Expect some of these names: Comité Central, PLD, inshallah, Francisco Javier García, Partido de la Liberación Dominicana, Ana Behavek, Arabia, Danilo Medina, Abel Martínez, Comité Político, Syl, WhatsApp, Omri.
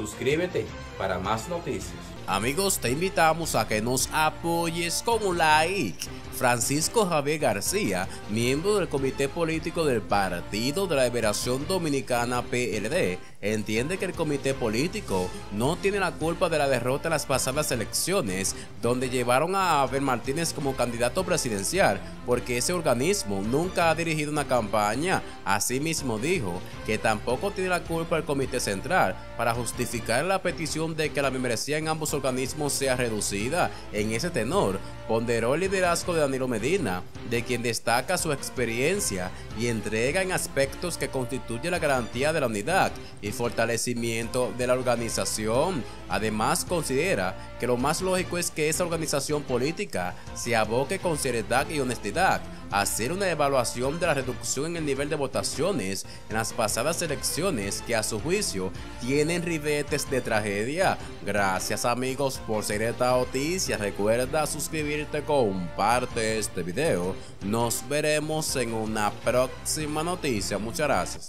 Suscríbete para más noticias. Amigos, te invitamos a que nos apoyes con un like. Francisco Javier García, miembro del Comité Político del Partido de la Liberación Dominicana PLD, entiende que el Comité Político no tiene la culpa de la derrota en las pasadas elecciones, donde llevaron a Abel Martínez como candidato presidencial, porque ese organismo nunca ha dirigido una campaña. Asimismo dijo que tampoco tiene la culpa el Comité Central para justificar la petición de que la membresía en ambos organismos sea reducida. En ese tenor, ponderó el liderazgo de Danilo Medina, de quien destaca su experiencia y entrega en aspectos que constituyen la garantía de la unidad y fortalecimiento de la organización. Además, considera que lo más lógico es que esa organización política se aboque con seriedad y honestidad a hacer una evaluación de la reducción en el nivel de votaciones en las pasadas elecciones, que a su juicio tienen ribetes de tragedia. Gracias, amigos, por seguir esta noticia. Recuerda suscribirte, comparte este video. Nos veremos en una próxima noticia. Muchas gracias.